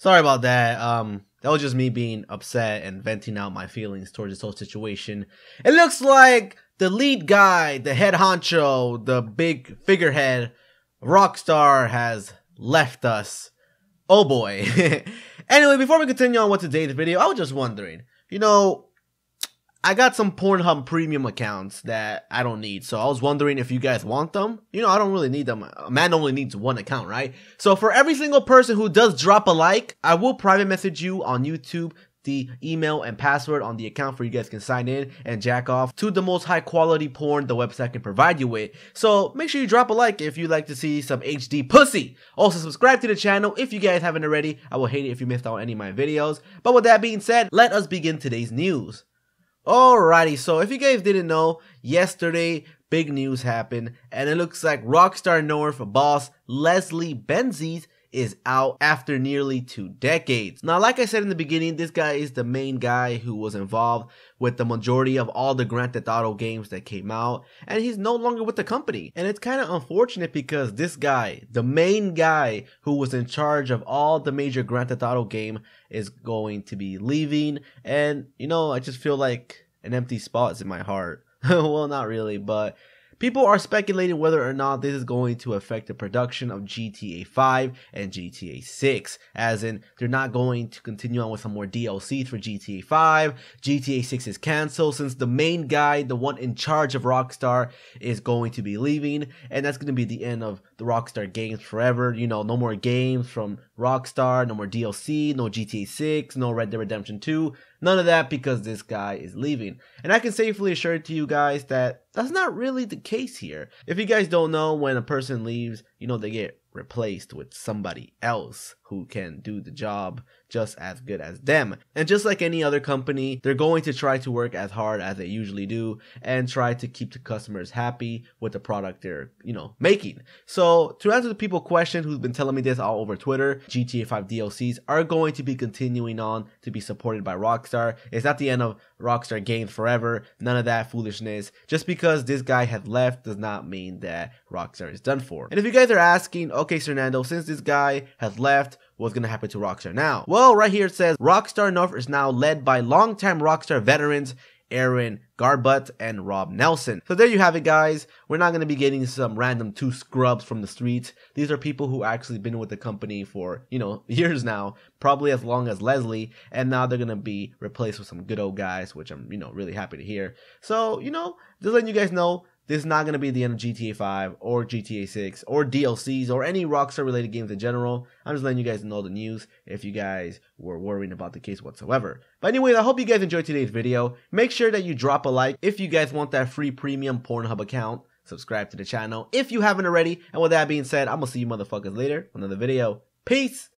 Sorry about that. That was just me being upset and venting out my feelings towards this whole situation. It looks like the lead guy, the head honcho, the big figurehead, Rockstar, has left us. Oh boy. Anyway, before we continue on with today's video, I was just wondering, you know, I got some Pornhub premium accounts that I don't need, so I was wondering if you guys want them. You know, I don't really need them. A man only needs one account, right? So for every single person who does drop a like, I will private message you on YouTube the email and password on the account where you guys can sign in and jack off to the most high quality porn the website can provide you with. So make sure you drop a like if you'd like to see some HD pussy. Also subscribe to the channel if you guys haven't already. I will hate it if you missed out on any of my videos. But with that being said, let us begin today's news. Alrighty, so if you guys didn't know, yesterday big news happened, and it looks like Rockstar North boss Leslie Benzies is out after nearly 2 decades. Now, like I said in the beginning, this guy is the main guy who was involved with the majority of all the Grand Theft Auto games that came out, and he's no longer with the company. And it's kind of unfortunate because this guy, the main guy who was in charge of all the major Grand Theft Auto game, is going to be leaving. And, you know, I just feel like an empty spot is in my heart. Well, not really, but people are speculating whether or not this is going to affect the production of GTA 5 and GTA 6, as in they're not going to continue on with some more DLCs for GTA 5, GTA 6 is cancelled since the main guy, the one in charge of Rockstar, is going to be leaving, and that's going to be the end of the Rockstar games forever. You know, no more games from Rockstar, no more DLC, no GTA 6, no Red Dead Redemption 2. None of that because this guy is leaving. And I can safely assure to you guys that that's not really the case here. If you guys don't know, when a person leaves, you know, they get replaced with somebody else who can do the job just as good as them. And just like any other company, they're going to try to work as hard as they usually do and try to keep the customers happy with the product they're, you know, making. So to answer the people question who's been telling me this all over Twitter, GTA 5 DLCs are going to be continuing on to be supported by Rockstar. It's not the end of Rockstar games forever. None of that foolishness. Just because this guy has left does not mean that Rockstar is done for. And if you guys are asking, okay, Fernando, since this guy has left, what's going to happen to Rockstar now? Well, right here it says Rockstar North is now led by longtime Rockstar veterans Aaron Garbutt and Rob Nelson. So there you have it, guys. We're not going to be getting some random 2 scrubs from the streets. These are people who actually been with the company for, you know, years now, probably as long as Leslie, and now they're going to be replaced with some good old guys, which I'm, you know, really happy to hear. So, you know, just letting you guys know, this is not going to be the end of GTA 5 or GTA 6 or DLCs or any Rockstar related games in general. I'm just letting you guys know the news if you guys were worrying about the case whatsoever. But anyways, I hope you guys enjoyed today's video. Make sure that you drop a like if you guys want that free premium Pornhub account. Subscribe to the channel if you haven't already. And with that being said, I'm going to see you motherfuckers later on another video. Peace!